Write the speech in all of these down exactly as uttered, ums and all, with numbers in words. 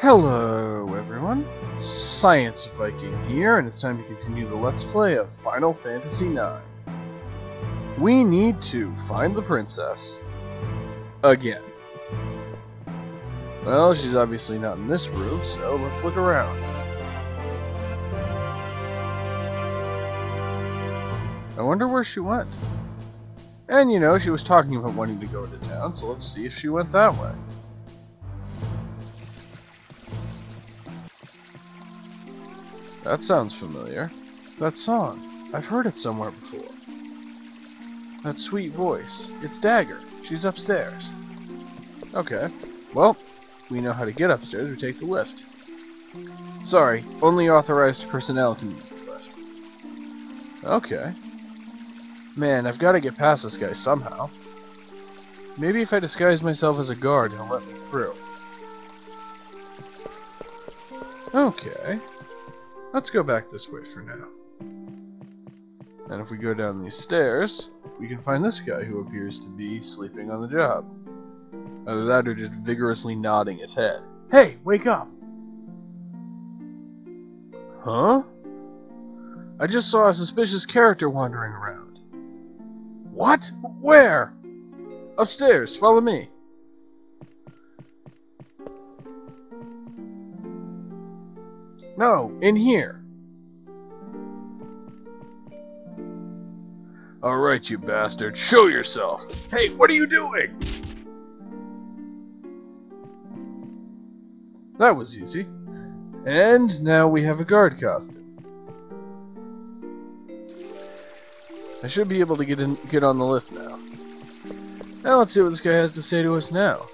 Hello everyone, Science Viking here, and it's time to continue the Let's Play of Final Fantasy nine. We need to find the princess. Again. Well, she's obviously not in this room, so let's look around. I wonder where she went. And you know, she was talking about wanting to go into town, so let's see if she went that way. That sounds familiar. That song. I've heard it somewhere before. That sweet voice. It's Dagger. She's upstairs. Okay. Well, we know how to get upstairs. We take the lift. Sorry, only authorized personnel can use the lift. Okay. Man, I've got to get past this guy somehow. Maybe if I disguise myself as a guard, he'll let me through. Okay. Let's go back this way for now. And if we go down these stairs, we can find this guy who appears to be sleeping on the job. Either that or just vigorously nodding his head. Hey, wake up! Huh? I just saw a suspicious character wandering around. What? Where? Upstairs, follow me. No, in here. Alright, you bastard. Show yourself. Hey, what are you doing? That was easy. And now we have a guard costume. I should be able to get in, get on the lift now. Now let's see what this guy has to say to us now.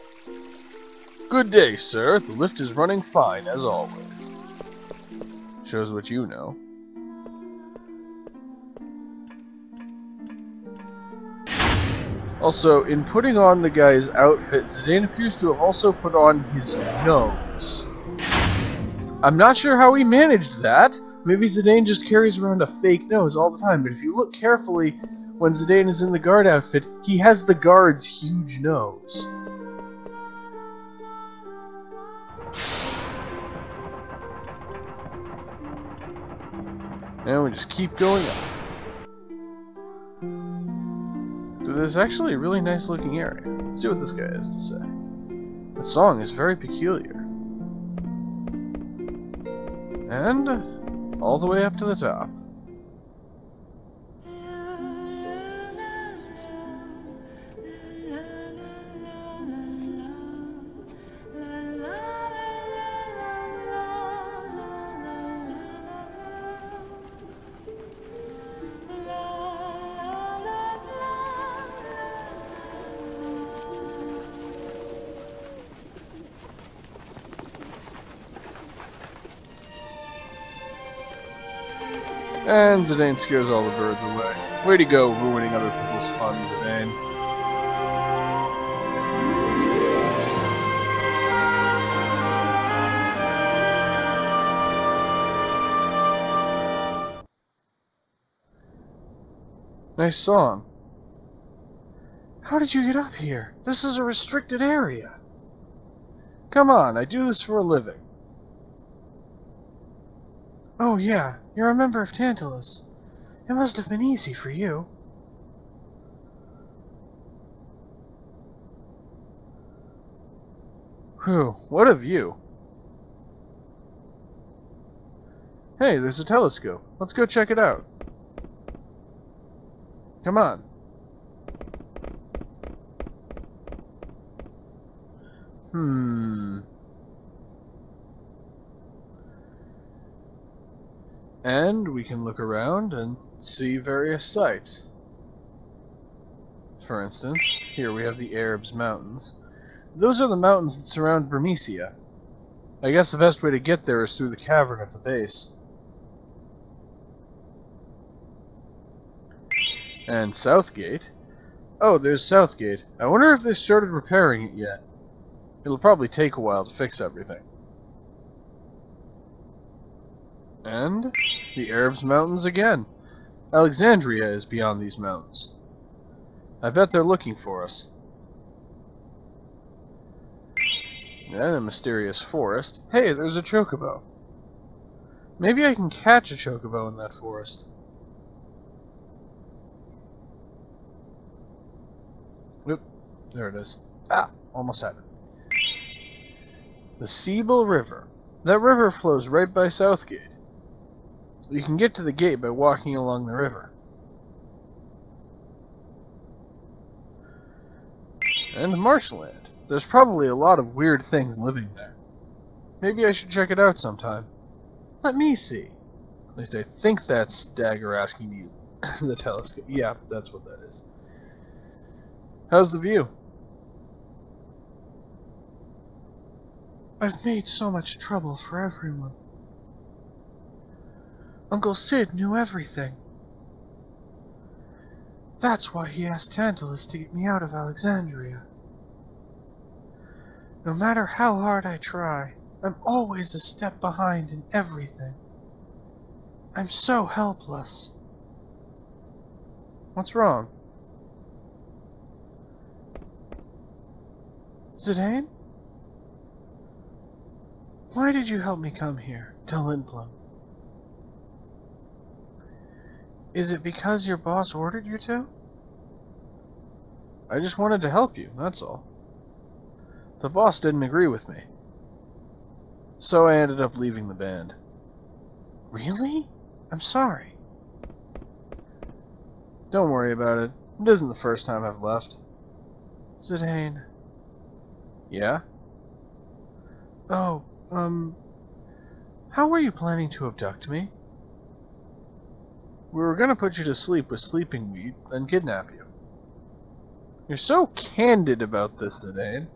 Good day, sir. The lift is running fine, as always. Shows what you know. Also, in putting on the guy's outfit, Zidane appears to have also put on his nose. I'm not sure how he managed that. Maybe Zidane just carries around a fake nose all the time, but if you look carefully, when Zidane is in the guard outfit, he has the guard's huge nose. And we just keep going up. So there's actually a really nice looking area. Let's see what this guy has to say. The song is very peculiar. And all the way up to the top. And Zidane scares all the birds away. Way to go, ruining other people's fun, Zidane. Nice song. How did you get up here? This is a restricted area. Come on, I do this for a living. Oh yeah, you're a member of Tantalus. It must have been easy for you. Whew, what a view. Hey, there's a telescope. Let's go check it out. Come on. Hmm... And we can look around and see various sights. For instance, here we have the Arabs Mountains. Those are the mountains that surround Burmecia. I guess the best way to get there is through the cavern at the base. And Southgate. Oh, there's Southgate. I wonder if they started repairing it yet. It'll probably take a while to fix everything. And the Arabs Mountains again. Alexandria is beyond these mountains. I bet they're looking for us. and a mysterious forest. Hey, there's a chocobo. Maybe I can catch a chocobo in that forest. Oop, there it is. Ah, almost had it. The Siebel River. That river flows right by Southgate. You can get to the gate by walking along the river. And marshland. There's probably a lot of weird things living there. Maybe I should check it out sometime. Let me see. At least I think that's Dagger asking me the telescope. Yeah, that's what that is. How's the view? I've made so much trouble for everyone. Uncle Sid knew everything. That's why he asked Tantalus to get me out of Alexandria. No matter how hard I try, I'm always a step behind in everything. I'm so helpless. What's wrong? Zidane? Why did you help me come here, to Lindblum? Is it because your boss ordered you to? I just wanted to help you, that's all. The boss didn't agree with me. So I ended up leaving the band. Really? I'm sorry. Don't worry about it. It isn't the first time I've left. Zidane. Yeah? Oh, um... how were you planning to abduct me? We were going to put you to sleep with sleeping weed, then kidnap you. You're so candid about this, Zidane.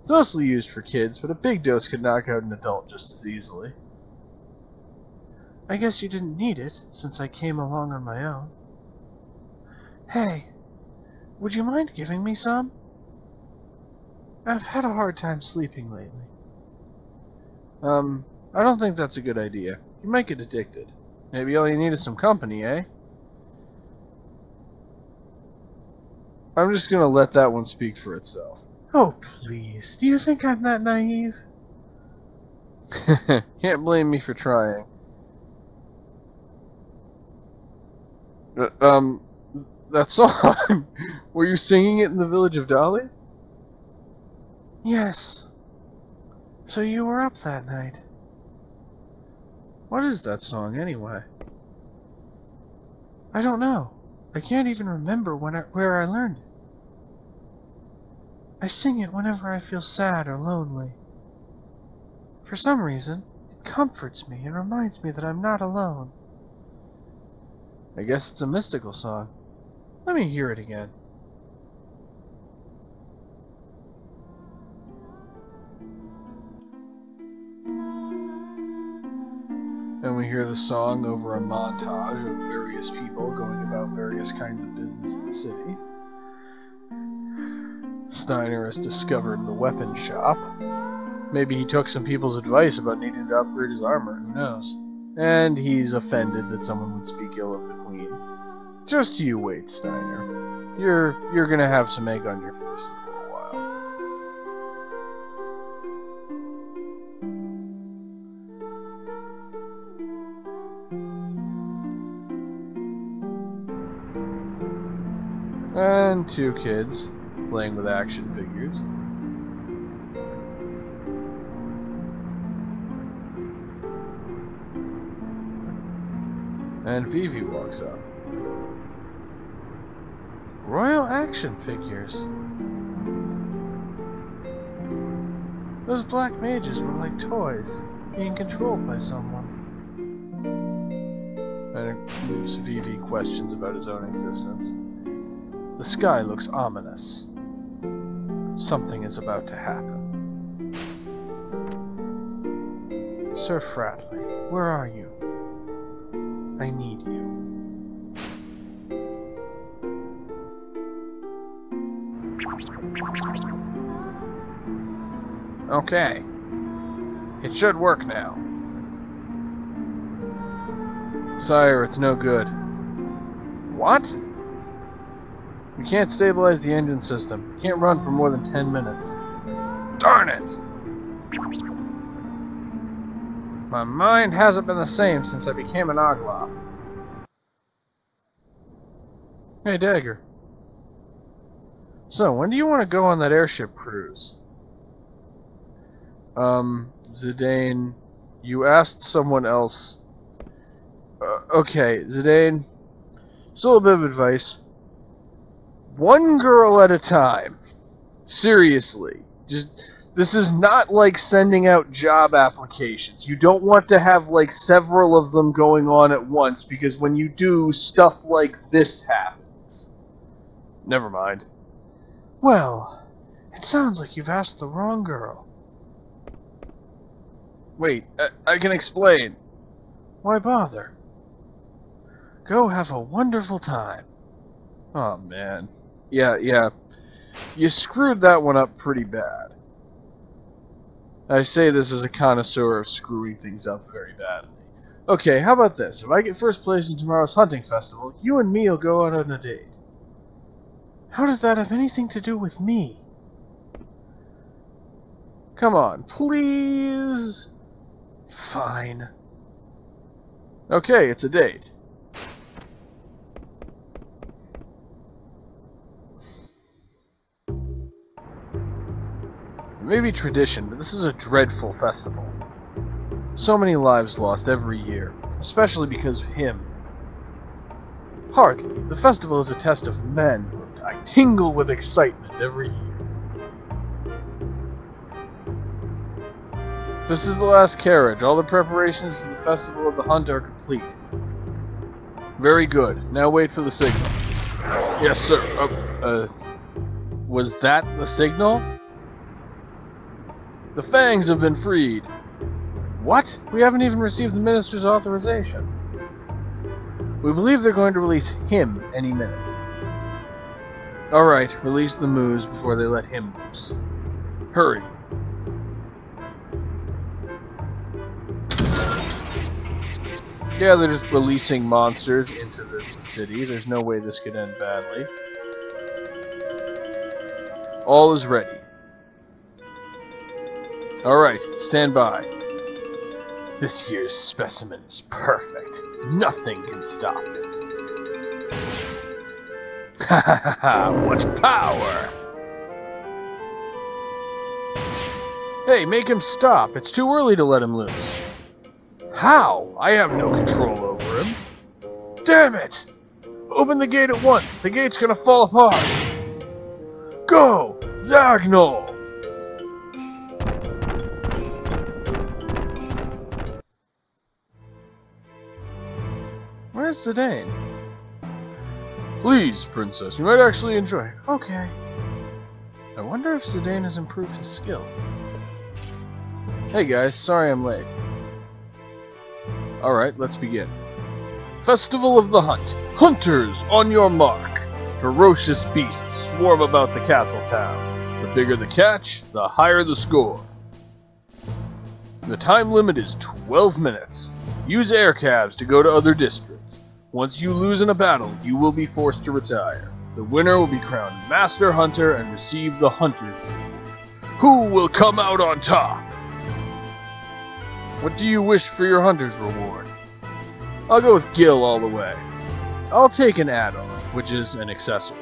It's mostly used for kids, but a big dose could knock out an adult just as easily. I guess you didn't need it, since I came along on my own. Hey, would you mind giving me some? I've had a hard time sleeping lately. Um, I don't think that's a good idea. You might get addicted. Maybe all you need is some company, eh? I'm just gonna let that one speak for itself. Oh, please. Do you think I'm that naive? Can't blame me for trying. Uh, um, that song. Were you singing it in the village of Dali? Yes. So you were up that night. What is that song, anyway? I don't know. I can't even remember when I, where I learned it. I sing it whenever I feel sad or lonely. For some reason, it comforts me and reminds me that I'm not alone. I guess it's a mystical song. Let me hear it again. And we hear the song over a montage of various people going about various kinds of business in the city. Steiner has discovered the weapon shop. Maybe he took some people's advice about needing to upgrade his armor, who knows. And he's offended that someone would speak ill of the queen. Just you wait, Steiner. You're, you're gonna have some egg on your face. And two kids playing with action figures. And Vivi walks up. Royal action figures. Those black mages were like toys, being controlled by someone. And it gives Vivi questions about his own existence. The sky looks ominous. Something is about to happen. Sir Fratley, where are you? I need you. Okay. It should work now. Sire, it's no good. What? We can't stabilize the engine system. Can't run for more than ten minutes. Darn it! My mind hasn't been the same since I became an Oglop. Hey, Dagger. So, when do you want to go on that airship cruise? Um, Zidane, you asked someone else. Uh, okay, Zidane, just a little bit of advice. One girl at a time. Seriously. Just, this is not like sending out job applications. You don't want to have, like, several of them going on at once, because when you do, stuff like this happens. Never mind. Well, it sounds like you've asked the wrong girl. Wait, I, I can explain. Why bother? Go have a wonderful time. Oh, man. Yeah, yeah. You screwed that one up pretty bad. I say this as a connoisseur of screwing things up very badly. Okay, how about this? If I get first place in tomorrow's hunting festival, you and me will go out on a date. How does that have anything to do with me? Come on, please. Fine. Okay, it's a date. It may be tradition, but this is a dreadful festival. So many lives lost every year, especially because of him. Hardly. The festival is a test of men, and I tingle with excitement every year. This is the last carriage. All the preparations for the Festival of the Hunt are complete. Very good. Now wait for the signal. Yes, sir. Oh, uh, was that the signal? The fangs have been freed. What? We haven't even received the minister's authorization. We believe they're going to release him any minute. Alright, release the moose before they let him loose. Hurry. Yeah, they're just releasing monsters into the city. There's no way this could end badly. All is ready. Alright, stand by. This year's specimen is perfect. Nothing can stop it. Ha ha ha ha, what power! Hey, make him stop. It's too early to let him loose. How? I have no control over him. Damn it! Open the gate at once. The gate's gonna fall apart. Go! Zagnol! Where's Zidane? Please, princess, you might actually enjoy it. Okay. I wonder if Zidane has improved his skills. Hey guys, sorry I'm late. Alright, let's begin. Festival of the Hunt. Hunters, on your mark. Ferocious beasts swarm about the castle town. The bigger the catch, the higher the score. The time limit is twelve minutes. Use air cabs to go to other districts. Once you lose in a battle, you will be forced to retire. The winner will be crowned Master Hunter and receive the Hunter's Ring. Who will come out on top? What do you wish for your Hunter's reward? I'll go with Gil all the way. I'll take an add-on, which is an accessory.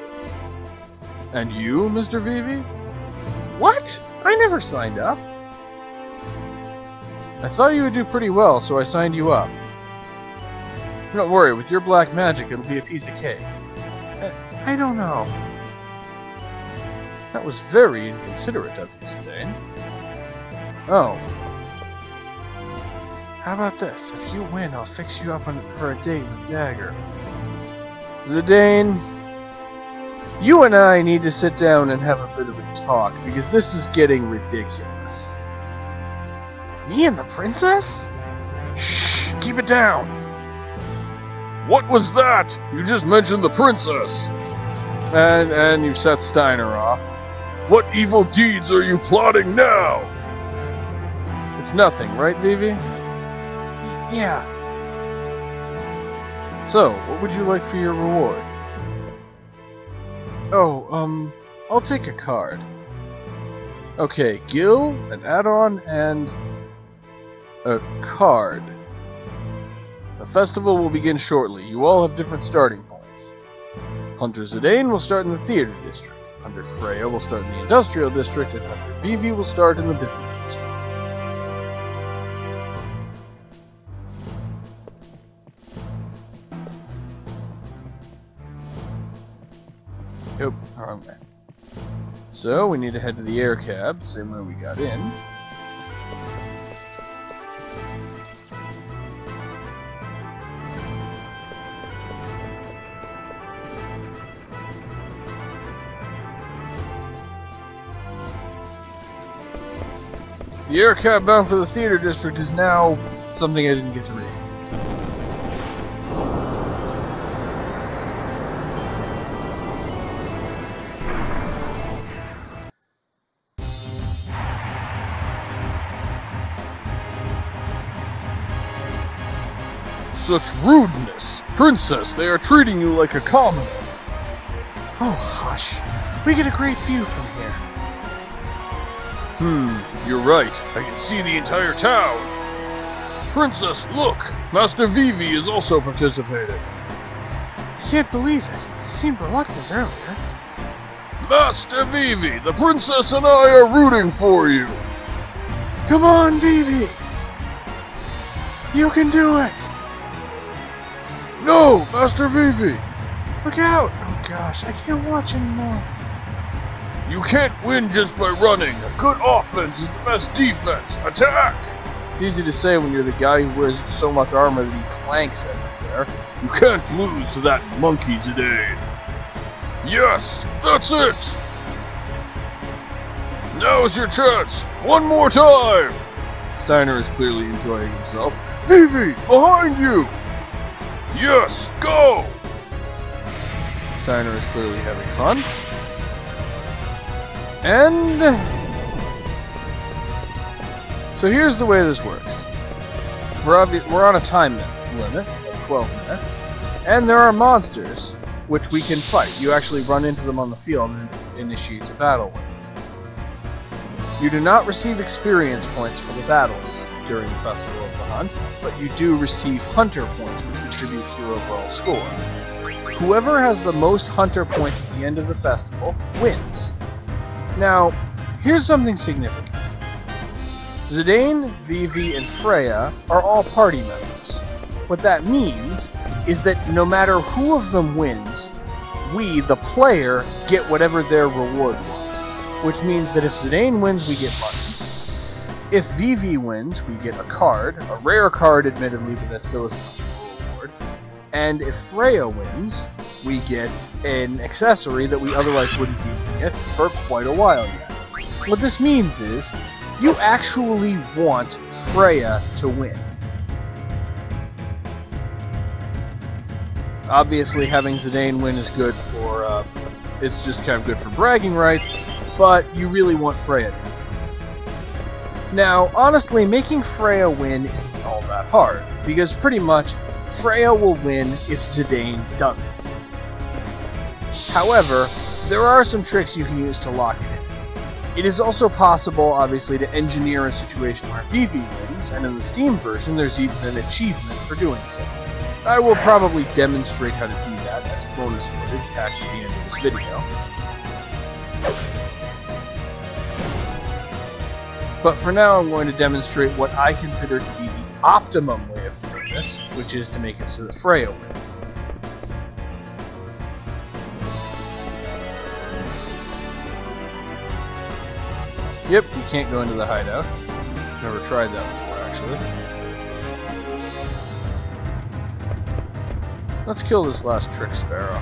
And you, Mister Vivi? What? I never signed up. I thought you would do pretty well, so I signed you up. Don't worry, with your black magic, it'll be a piece of cake. I, I don't know. That was very inconsiderate of you, Zidane. Oh. How about this? If you win, I'll fix you up on, for a date with Dagger. Zidane, you and I need to sit down and have a bit of a talk, because this is getting ridiculous. Me and the princess? Shh! Keep it down! What was that? You just mentioned the princess! And, and you've set Steiner off. What evil deeds are you plotting now? It's nothing, right, Vivi? Yeah. So, what would you like for your reward? Oh, um, I'll take a card. Okay, Gil, an add-on, and a card. The festival will begin shortly. You all have different starting points. Hunter Zidane will start in the theater district. Hunter Freya will start in the industrial district, and Hunter Vivi will start in the business district. Nope, wrong way. So, we need to head to the air cab, same way we got in. The air cab bound for the theater district is now something I didn't get to read. Such rudeness! Princess, they are treating you like a commoner! Oh, hush. We get a great view from here. Hmm, you're right. I can see the entire town! Princess, look! Master Vivi is also participating. I can't believe it. He seemed reluctant earlier. Master Vivi, the princess and I are rooting for you! Come on, Vivi! You can do it! No! Master Vivi! Look out! Oh gosh, I can't watch anymore. You can't win just by running. A good offense is the best defense. Attack! It's easy to say when you're the guy who wears so much armor that he clanks everywhere. You can't lose to that monkey today. Yes! That's it! Now's your chance! One more time! Steiner is clearly enjoying himself. Vivi! Behind you! Yes, go! Steiner is clearly having fun. And... so here's the way this works. We're, we're on a time limit of twelve minutes. And there are monsters which we can fight. You actually run into them on the field and initiates a battle with them. You do not receive experience points for the battles during the Festival of the Hunt, but you do receive Hunter points, which contribute to your overall score. Whoever has the most Hunter points at the end of the festival wins. Now, here's something significant. Zidane, Vivi, and Freya are all party members. What that means is that no matter who of them wins, we, the player, get whatever their reward was. Which means that if Zidane wins, we get money. If Vivi wins, we get a card, a rare card admittedly, but that still is much of a reward. And if Freya wins, we get an accessory that we otherwise wouldn't be able to get for quite a while yet. What this means is, you actually want Freya to win. Obviously, having Zidane win is good for, uh, it's just kind of good for bragging rights, but you really want Freya to win. Now, honestly, making Freya win isn't all that hard, because pretty much, Freya will win if Zidane doesn't. However, there are some tricks you can use to lock it in. It is also possible, obviously, to engineer a situation where Vivi wins, and in the Steam version, there's even an achievement for doing so. I will probably demonstrate how to do that as bonus footage attached to the end of this video. But for now, I'm going to demonstrate what I consider to be the optimum way of doing this, which is to make it so that Freya wins. Yep, you can't go into the hideout. Never tried that before, actually. Let's kill this last trick sparrow.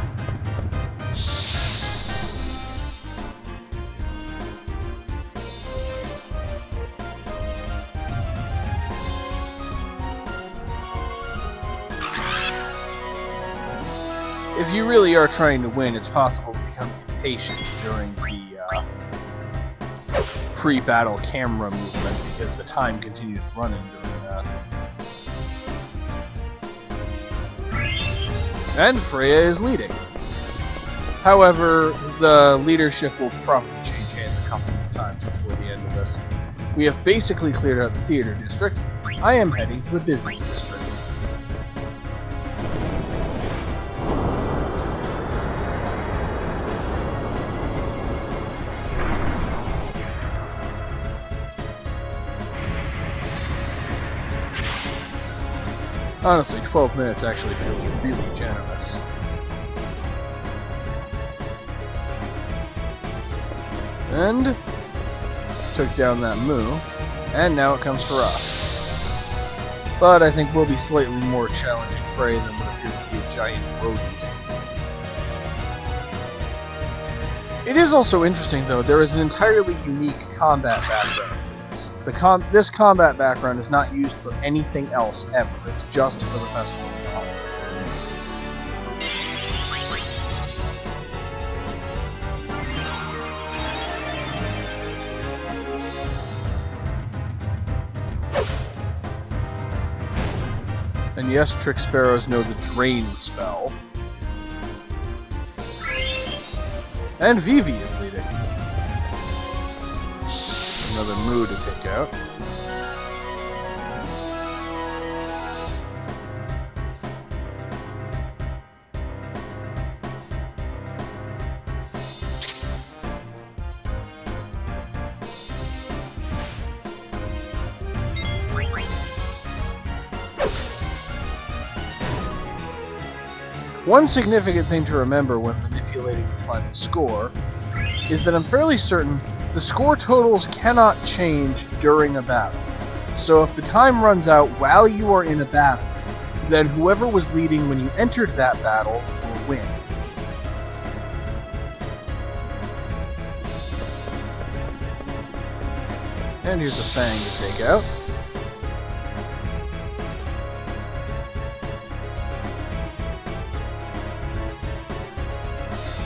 If you really are trying to win, it's possible to become impatient during the uh, pre-battle camera movement because the time continues running during that. And Freya is leading. However, the leadership will probably change hands a couple of times before the end Tantalus. We have basically cleared out the theater district. I am heading to the business district. Honestly, twelve minutes actually feels really generous. And took down that moo, and now it comes for us. But I think we'll be slightly more challenging prey than what appears to be a giant rodent. It is also interesting, though, there is an entirely unique combat background. The com this combat background is not used for anything else ever. It's just for the Festival of the Hunt. And yes, Trick Sparrows know the Drain spell. And Vivi is leading. Another moo to take out. One significant thing to remember when manipulating the final score is that I'm fairly certain the score totals cannot change during a battle. So if the time runs out while you are in a battle, then whoever was leading when you entered that battle will win. And here's a fang to take out.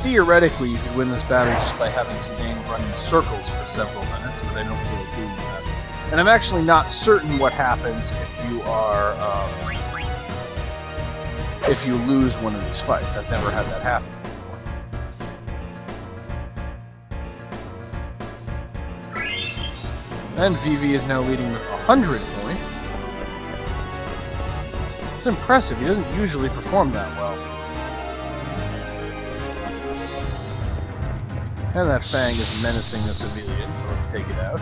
Theoretically, you could win this battle just by having Zidane run in circles for several minutes, but I don't feel like doing that. And I'm actually not certain what happens if you are, um, if you lose one of these fights. I've never had that happen before. And Vivi is now leading with one hundred points. It's impressive. He doesn't usually perform that well. And that fang is menacing the civilian, so let's take it out.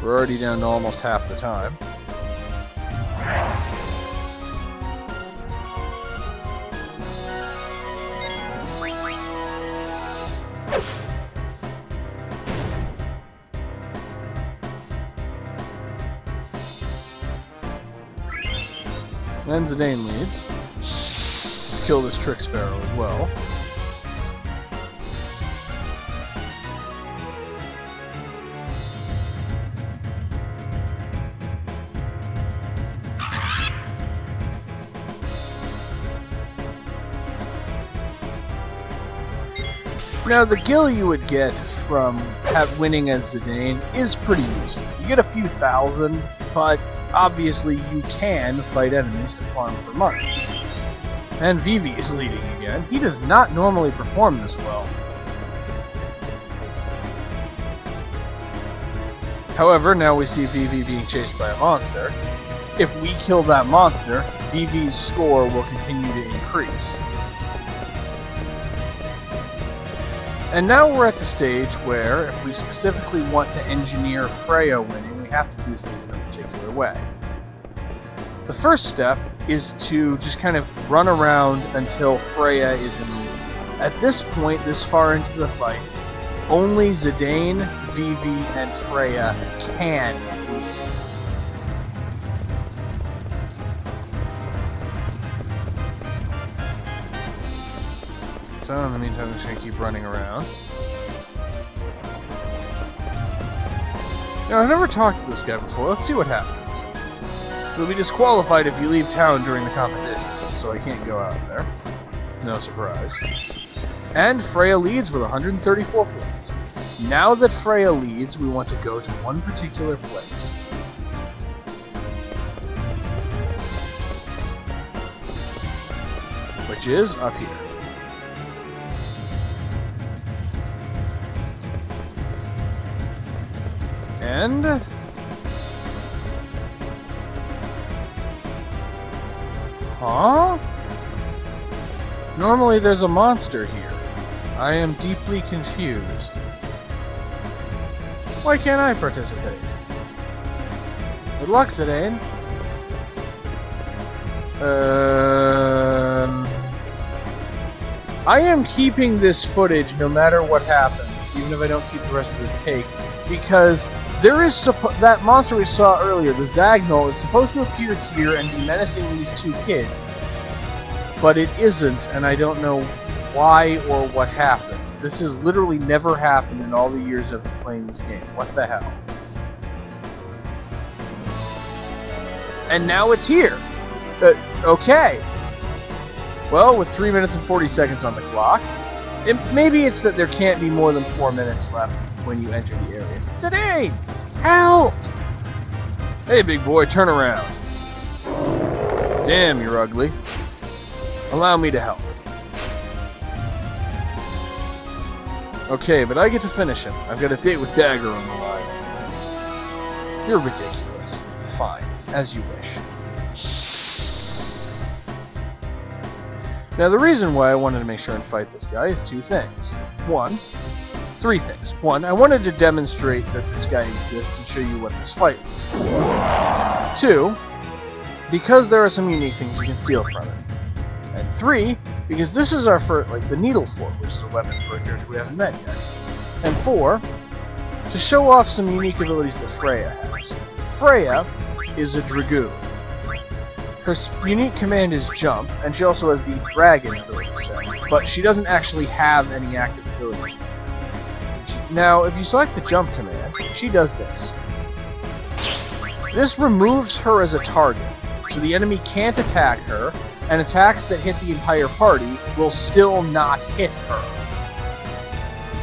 We're already down to almost half the time. And Zidane leads. Kill this Trick Sparrow as well. Now the gil you would get from winning as Zidane is pretty useful. You get a few thousand, but obviously you can fight enemies to farm for money. And Vivi is leading again. He does not normally perform this well. However, now we see Vivi being chased by a monster. If we kill that monster, Vivi's score will continue to increase. And now we're at the stage where, if we specifically want to engineer Freya winning, we have to do things in a particular way. The first step is to just kind of run around until Freya is in the lead. At this point, this far into the fight, only Zidane, Vivi, and Freya can lead. So in the meantime, I'm just going to keep running around. Now, I've never talked to this guy before. Let's see what happens. You'll be disqualified if you leave town during the competition, so I can't go out there. No surprise. And Freya leads with one hundred thirty-four points. Now that Freya leads, we want to go to one particular place. Which is up here. And... Huh? Normally there's a monster here. I am deeply confused. Why can't I participate? Good luck, Zidane. Um, I am keeping this footage no matter what happens, even if I don't keep the rest of this take, because there is that monster we saw earlier, the Zagnol, is supposed to appear here and be menacing these two kids, but it isn't, and I don't know why or what happened. This has literally never happened in all the years I've been playing this game. What the hell? And now it's here! Uh, okay. Well, with three minutes and forty seconds on the clock, it, maybe it's that there can't be more than four minutes left when you enter the area. Zidane! Help! Hey, big boy, turn around. Damn, you're ugly. Allow me to help. Okay, but I get to finish him. I've got a date with Dagger on the line. You're ridiculous. Fine, as you wish. Now, the reason why I wanted to make sure and fight this guy is two things. One, three things. One, I wanted to demonstrate that this guy exists and show you what this fight was. Two, because there are some unique things you can steal from it. And three, because this is our first, like, the Needle Fork, which is a weapon for a character we haven't met yet. And four, to show off some unique abilities that Freya has. Freya is a Dragoon. Her unique command is jump, and she also has the dragon ability set, but she doesn't actually have any active abilities. She, now, if you select the jump command, she does this. This removes her as a target, so the enemy can't attack her, and attacks that hit the entire party will still not hit her.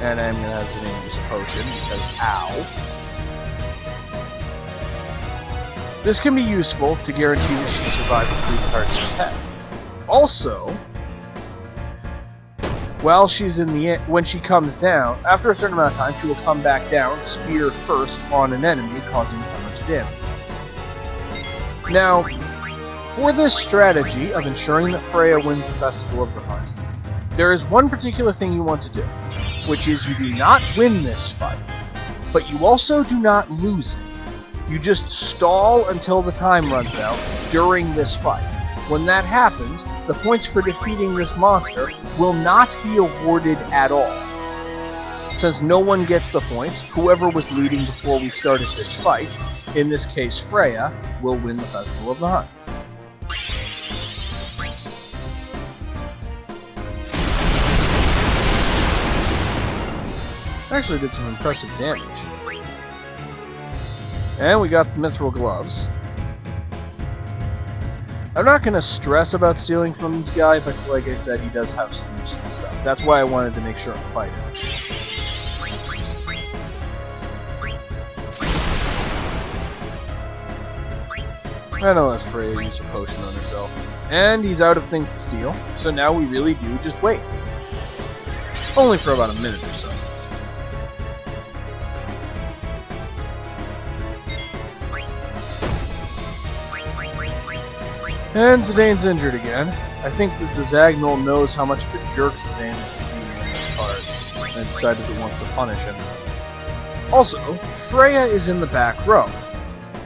And I'm going to have to name this potion, because ow. This can be useful to guarantee that she survives the three parts of attack. Also, while she's in the when she comes down, after a certain amount of time, she will come back down, spear first on an enemy, causing much damage. Now, for this strategy of ensuring that Freya wins the Festival of the Hunt, there is one particular thing you want to do, which is you do not win this fight, but you also do not lose it. You just stall until the time runs out during this fight. When that happens, the points for defeating this monster will not be awarded at all. Since no one gets the points, whoever was leading before we started this fight, in this case Freya, will win the Festival of the Hunt. Actually did some impressive damage. And we got the Mithril Gloves. I'm not going to stress about stealing from this guy, but like I said, he does have some useful stuff. That's why I wanted to make sure I fight him. I know that's Freya used a potion on herself. And he's out of things to steal, so now we really do just wait. Only for about a minute or so. And Zidane's injured again. I think that the Zagnol knows how much of a jerk Zidane is being in this part, and decided that he wants to punish him. Also, Freya is in the back row.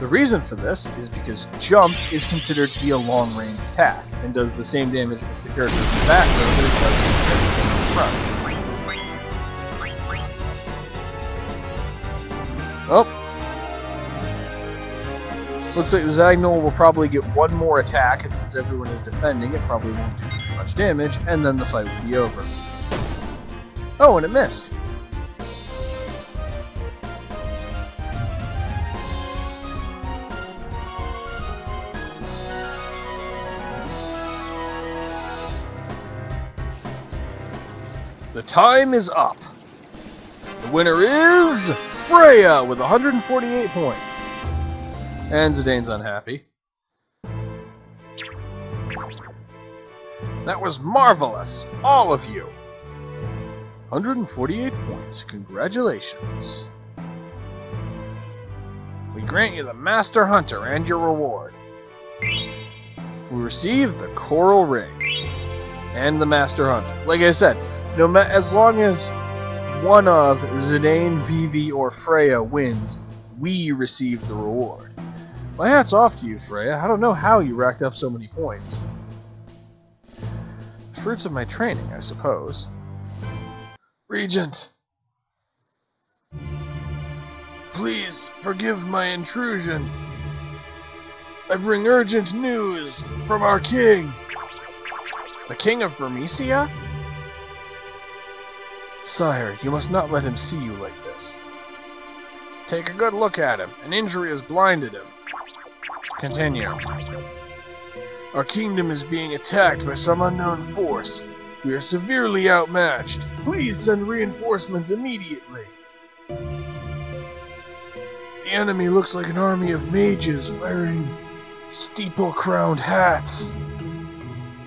The reason for this is because jump is considered to be a long-range attack, and does the same damage against the characters in the back row that it does to the characters in the front. Oh. Looks like the Zagnol will probably get one more attack, and since everyone is defending, it probably won't do very much damage, and then the fight will be over. Oh, and it missed! The time is up! The winner is... Freya, with one hundred forty-eight points! And Zidane's unhappy. That was marvelous! All of you! one hundred forty-eight points. Congratulations. grant you the Master Hunter and your reward. We receive the Coral Ring and the Master Hunter. Like I said, no ma as long as one of Zidane, Vivi, or Freya wins, we receive the reward. My hat's off to you, Freya. I don't know how you racked up so many points. Fruits of my training, I suppose. Regent! Please forgive my intrusion. I bring urgent news from our king. The king of Burmecia? Sire, you must not let him see you like this. Take a good look at him. An injury has blinded him. Continue. Our kingdom is being attacked by some unknown force. We are severely outmatched. Please send reinforcements immediately. The enemy looks like an army of mages wearing steeple-crowned hats.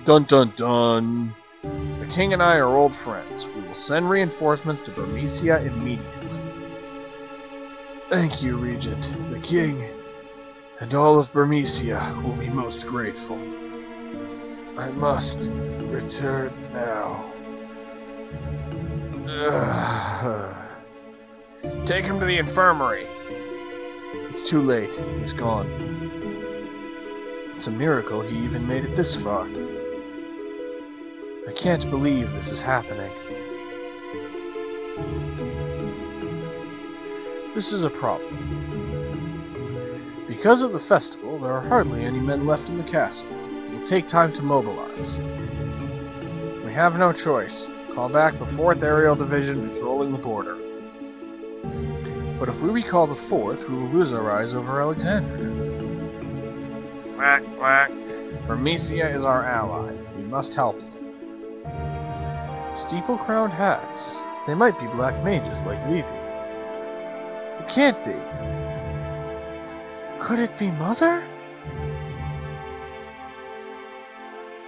Dun dun dun. The king and I are old friends. We will send reinforcements to Burmecia immediately. Thank you, Regent. The king and all of Burmecia will be most grateful. I must return now. Ugh. Take him to the infirmary. It's too late. He's gone. It's a miracle he even made it this far. I can't believe this is happening. This is a problem. Because of the festival, there are hardly any men left in the castle. It will take time to mobilize. We have no choice. Call back the fourth Aerial Division patrolling the border. But if we recall the fourth, we will lose our eyes over Alexandria. Quack, quack. Hermesia is our ally. We must help them. Steeple-crowned hats. They might be black mages like Vivi. It can't be. Could it be Mother?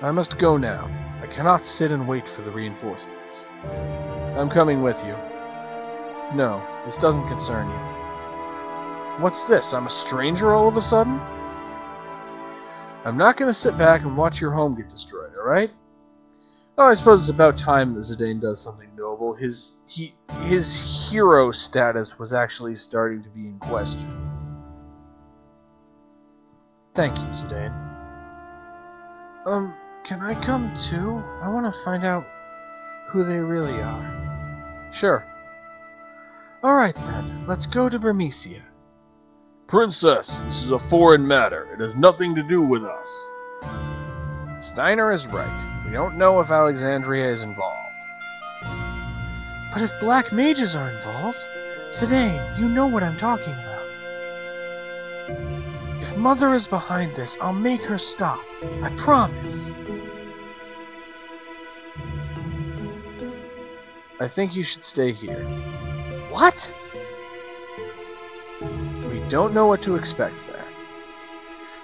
I must go now. I cannot sit and wait for the reinforcements. I'm coming with you. No, this doesn't concern you. What's this? I'm a stranger all of a sudden? I'm not going to sit back and watch your home get destroyed, alright? Oh, I suppose it's about time that Zidane does something noble. His, he, his hero status was actually starting to be in question. Thank you, Zidane. Um, can I come too? I want to find out who they really are. Sure. Alright then, let's go to Burmecia. Princess, this is a foreign matter. It has nothing to do with us. Steiner is right. We don't know if Alexandria is involved. But if black mages are involved, Zidane, you know what I'm talking about. If Mother is behind this, I'll make her stop. I promise. I think you should stay here. What? We don't know what to expect there.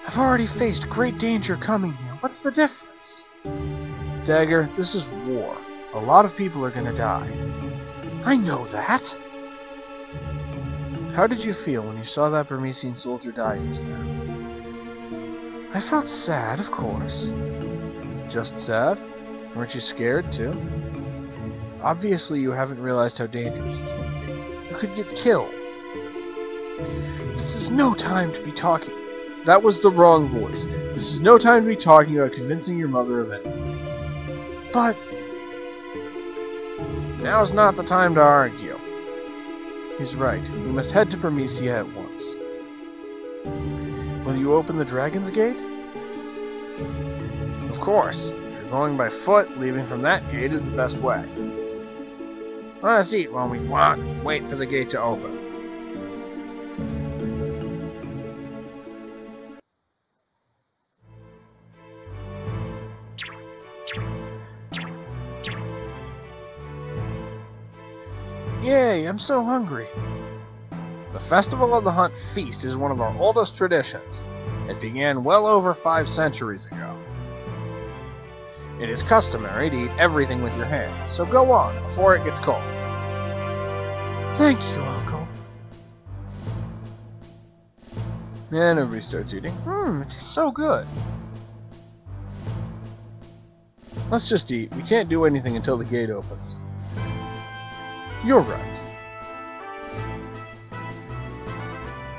I've already faced great danger coming here. What's the difference? Dagger, this is war. A lot of people are gonna die. I know that. How did you feel when you saw that Burmecian soldier die just now? I felt sad, of course. Just sad? Weren't you scared, too? Obviously, you haven't realized how dangerous this might be. You could get killed. This is no time to be talking. That was the wrong voice. This is no time to be talking about convincing your mother of anything. But now's not the time to argue. He's right. We must head to Promethea at once. Will you open the Dragon's Gate? Of course. If you're going by foot, leaving from that gate is the best way. Let us eat while we walk. Wait for the gate to open. Yay, I'm so hungry. The Festival of the Hunt feast is one of our oldest traditions. It began well over five centuries ago. It is customary to eat everything with your hands, so go on before it gets cold. Thank you, Uncle. And everybody starts eating. Mmm, it tastes so good. Let's just eat. We can't do anything until the gate opens. You're right.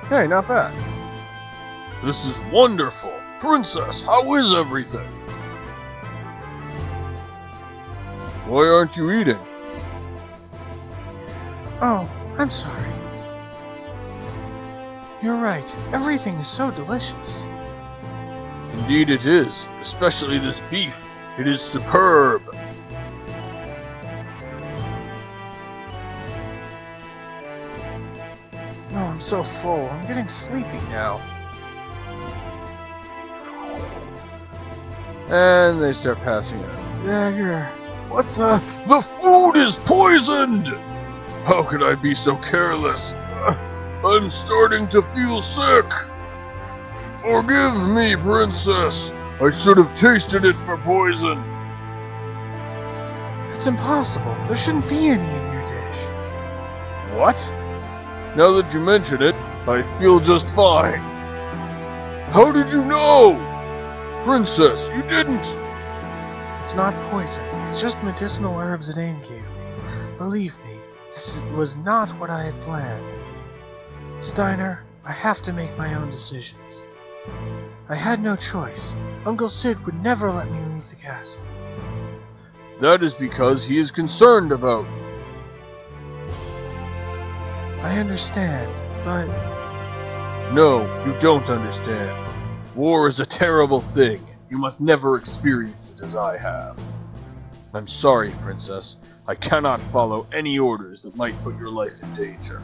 Hey, not bad. This is wonderful. Princess, how is everything? Why aren't you eating? Oh, I'm sorry. You're right. Everything is so delicious. Indeed it is, especially this beef. It is superb. Oh, I'm so full. I'm getting sleepy now. And they start passing out. Dagger! What the? The food is poisoned! How could I be so careless? I'm starting to feel sick! Forgive me, Princess! I should have tasted it for poison! It's impossible. There shouldn't be any in your dish. What? Now that you mention it, I feel just fine. How did you know? Princess, you didn't! It's not poison. It's just medicinal herbs Adame gave me. Believe me, this was not what I had planned. Steiner, I have to make my own decisions. I had no choice. Uncle Sid would never let me leave the castle. That is because he is concerned about me. I understand, but... No, you don't understand. War is a terrible thing. You must never experience it as I have. I'm sorry, Princess. I cannot follow any orders that might put your life in danger.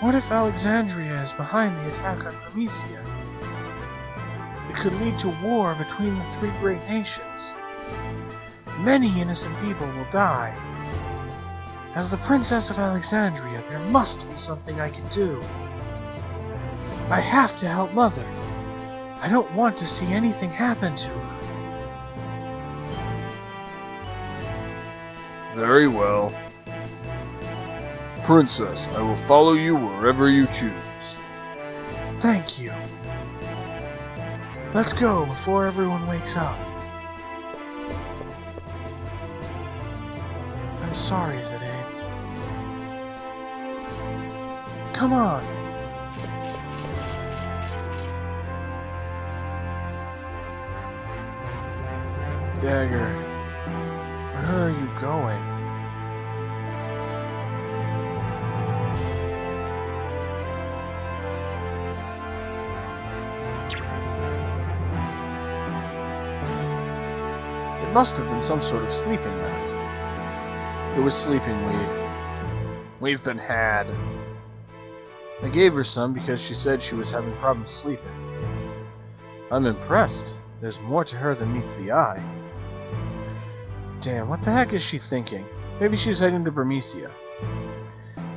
What if Alexandria is behind the attack on Hermesia? It could lead to war between the three great nations. Many innocent people will die. As the Princess of Alexandria, there must be something I can do. I have to help Mother. I don't want to see anything happen to her. Very well. Princess, I will follow you wherever you choose. Thank you. Let's go before everyone wakes up. I'm sorry, Zidane. Come on. Dagger, where are you going? Must have been some sort of sleeping medicine. It was sleeping weed. We've been had. I gave her some because she said she was having problems sleeping. I'm impressed. There's more to her than meets the eye. Damn, what the heck is she thinking? Maybe she's heading to Burmecia.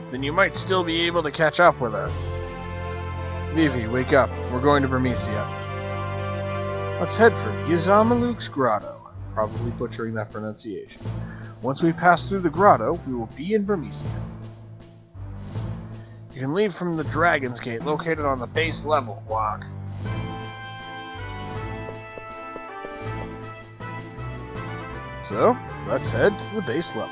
Then you might still be able to catch up with her. Vivi, wake up. We're going to Burmecia. Let's head for Gizamouk's Grotto. Probably butchering that pronunciation. Once we pass through the grotto, we will be in Burmecia. You can leave from the Dragon's Gate, located on the base level, Walk. So, let's head to the base level.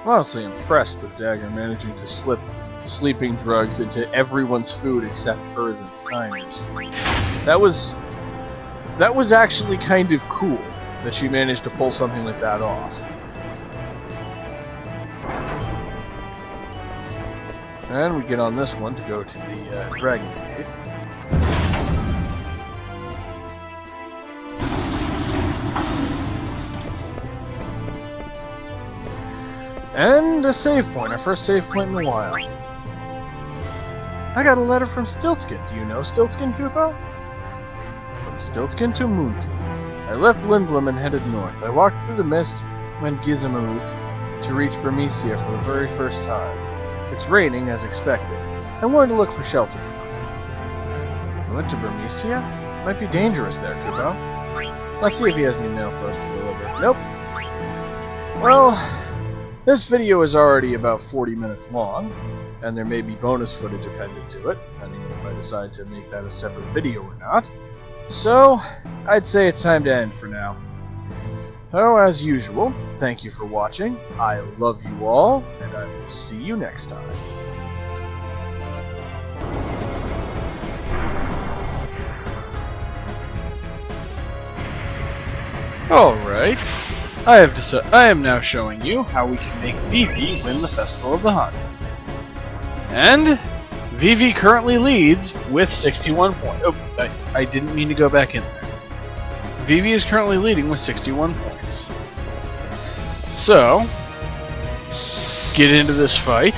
I'm honestly impressed with Dagger managing to slip sleeping drugs into everyone's food except hers and Steiner's. That was... That was actually kind of cool that she managed to pull something like that off. And we get on this one to go to the uh, Dragon's Gate. And a save point, our first save point in a while. I got a letter from Stiltskin. Do you know Stiltskin, Kupo? From Stiltskin to Munti. I left Lindblum and headed north. I walked through the mist, went Gizamouk, to reach Burmecia for the very first time. It's raining, as expected. I wanted to look for shelter. I went to Burmecia? Might be dangerous there, Kupo. Let's see if he has any mail for us to deliver. Nope. Well, this video is already about forty minutes long, and there may be bonus footage appended to it, depending on if I decide to make that a separate video or not. So, I'd say it's time to end for now. Oh, as usual, thank you for watching, I love you all, and I will see you next time. Alright, I have decided. I am now showing you how we can make Vivi win the Festival of the Hunt. And Vivi currently leads with sixty-one points. Oh, I, I didn't mean to go back in there. Vivi is currently leading with sixty-one points. So, get into this fight.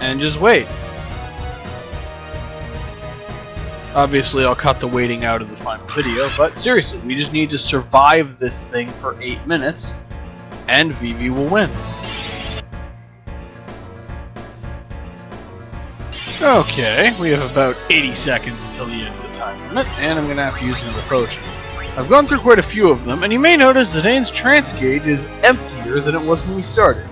And just wait. Obviously, I'll cut the waiting out of the final video, but seriously, we just need to survive this thing for eight minutes, and Vivi will win. Okay, we have about eighty seconds until the end of the time limit, and I'm going to have to use another potion. I've gone through quite a few of them, and you may notice Zidane's trance gauge is emptier than it was when we started.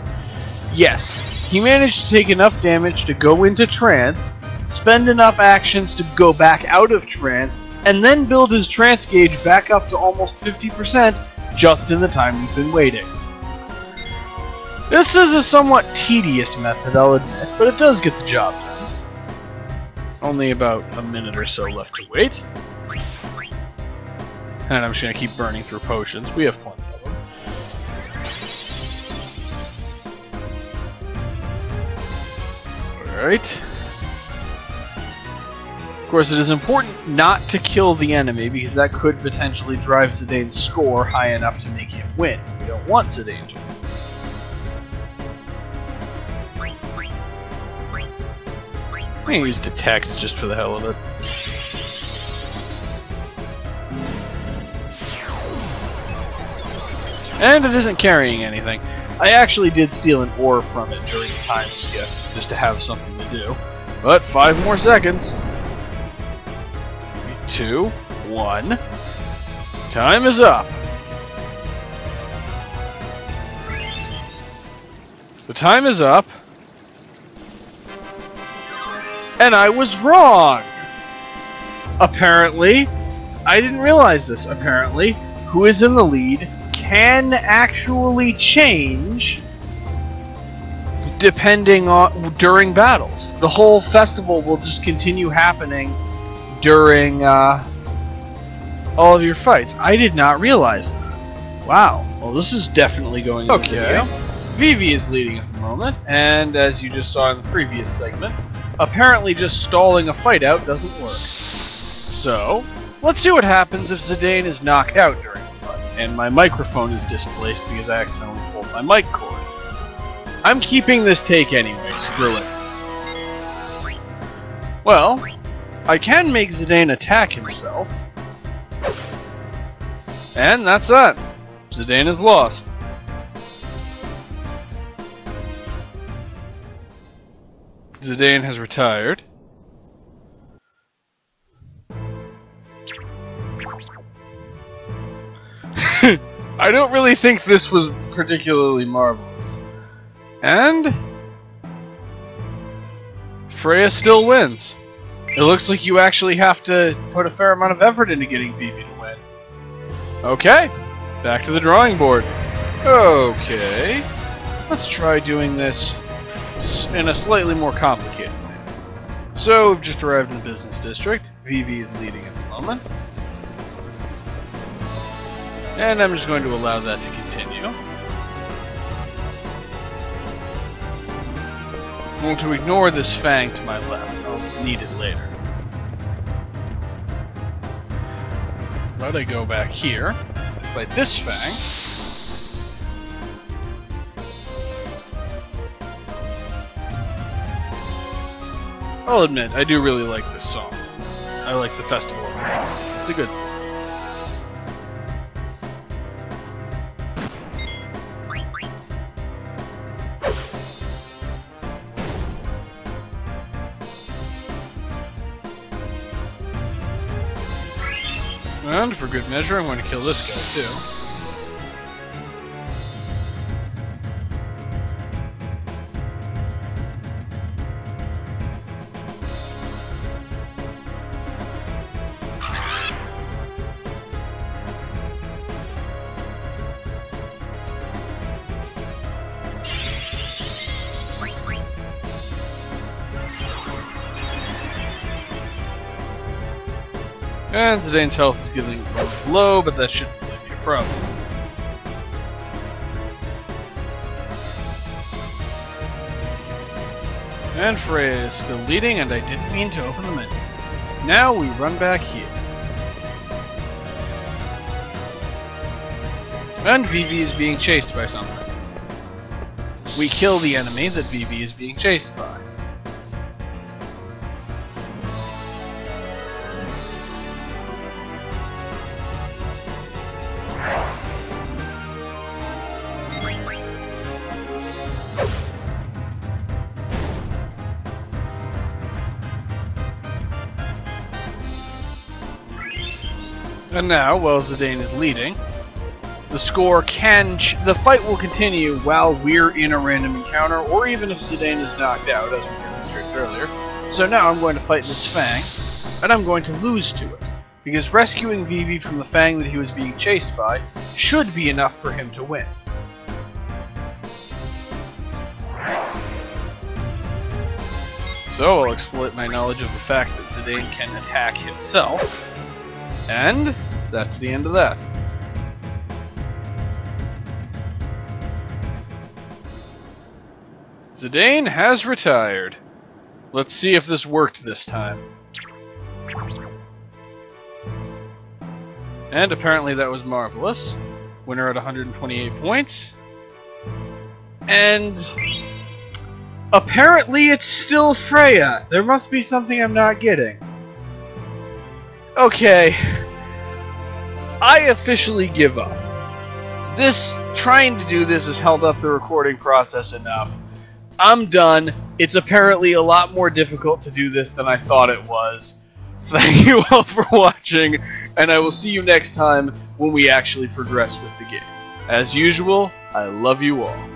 Yes, he managed to take enough damage to go into trance, spend enough actions to go back out of trance, and then build his trance gauge back up to almost fifty percent just in the time we've been waiting. This is a somewhat tedious method, I'll admit, but it does get the job done. Only about a minute or so left to wait. And I'm just going to keep burning through potions. We have plenty of them. Alright. Of course, it is important not to kill the enemy, because that could potentially drive Zidane's score high enough to make him win. We don't want Zidane to win. I'm going to use Detect just for the hell of it. And it isn't carrying anything. I actually did steal an ore from it during the time skip, just to have something to do. But five more seconds. Two, one. Time is up. The time is up. And I was wrong. Apparently, I didn't realize this. Apparently, who is in the lead can actually change depending on during battles. The whole festival will just continue happening during uh, all of your fights. I did not realize that. Wow. Well, this is definitely going okay. Into the video. Vivi is leading at the moment, and as you just saw in the previous segment, apparently just stalling a fight out doesn't work. So, let's see what happens if Zidane is knocked out during the fight, and my microphone is displaced because I accidentally pulled my mic cord. I'm keeping this take anyway, screw it. Well, I can make Zidane attack himself. And that's that. Zidane is lost. Zidane has retired. I don't really think this was particularly marvelous. And Freya still wins. It looks like you actually have to put a fair amount of effort into getting Vivi to win. Okay, back to the drawing board. Okay, let's try doing this in a slightly more complicated way. So, we've just arrived in the business district. Vivi is leading at the moment. And I'm just going to allow that to continue. I'm going to ignore this fang to my left. I'll need it later. But I go back here, fight this fang. I'll admit, I do really like this song. I like the Festival of the Hunt. It's a good thing. And for good measure, I'm going to kill this guy too. And Zidane's health is getting low, but that shouldn't really be a problem. And Freya is still leading, and I didn't mean to open the menu. Now we run back here. And Vivi is being chased by something. We kill the enemy that Vivi is being chased by. And now, while Zidane is leading, the score can... Ch the fight will continue while we're in a random encounter, or even if Zidane is knocked out, as we demonstrated earlier. So now I'm going to fight this Fang, and I'm going to lose to it, because rescuing Vivi from the Fang that he was being chased by should be enough for him to win. So I'll exploit my knowledge of the fact that Zidane can attack himself. And that's the end of that. Zidane has retired. Let's see if this worked this time. And apparently that was marvelous. Winner at one hundred twenty-eight points. And apparently it's still Freya. There must be something I'm not getting. Okay, I officially give up. This, trying to do this has held up the recording process enough. I'm done. It's apparently a lot more difficult to do this than I thought it was. Thank you all for watching, and I will see you next time when we actually progress with the game. As usual, I love you all.